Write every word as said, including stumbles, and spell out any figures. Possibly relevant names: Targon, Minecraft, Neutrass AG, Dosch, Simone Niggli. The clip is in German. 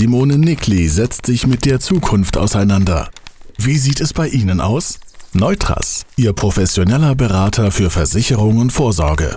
Simone Niggli setzt sich mit der Zukunft auseinander. Wie sieht es bei Ihnen aus? Neutrass, Ihr professioneller Berater für Versicherung und Vorsorge.